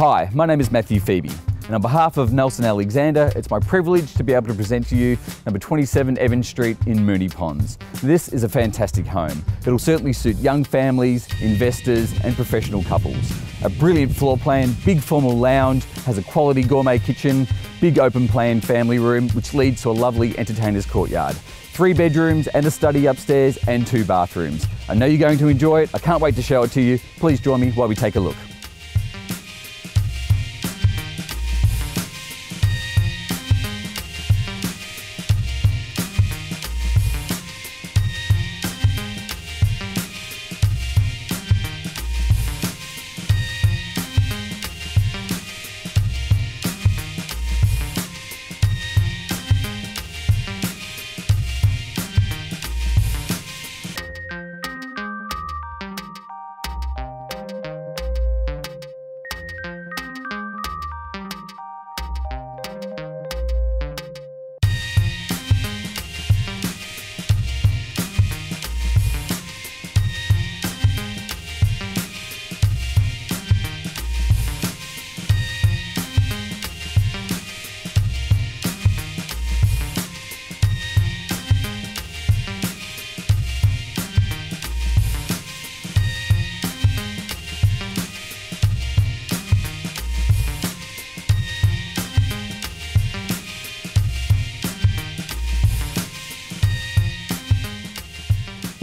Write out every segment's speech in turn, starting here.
Hi, my name is Matthew Febey, and on behalf of Nelson Alexander, it's my privilege to be able to present to you number 27 Evans Street in Moonee Ponds. This is a fantastic home. It'll certainly suit young families, investors and professional couples. A brilliant floor plan, big formal lounge, has a quality gourmet kitchen, big open plan family room which leads to a lovely entertainer's courtyard. 3 bedrooms and a study upstairs and 2 bathrooms. I know you're going to enjoy it. I can't wait to show it to you. Please join me while we take a look.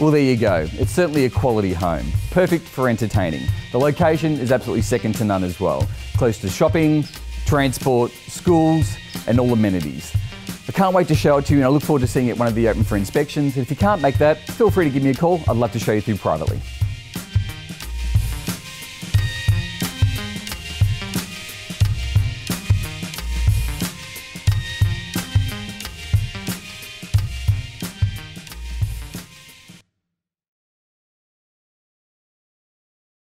Well, there you go. It's certainly a quality home, perfect for entertaining. The location is absolutely second to none as well. Close to shopping, transport, schools and all amenities. I can't wait to show it to you and I look forward to seeing it one of the open for inspections. If you can't make that, feel free to give me a call. I'd love to show you through privately.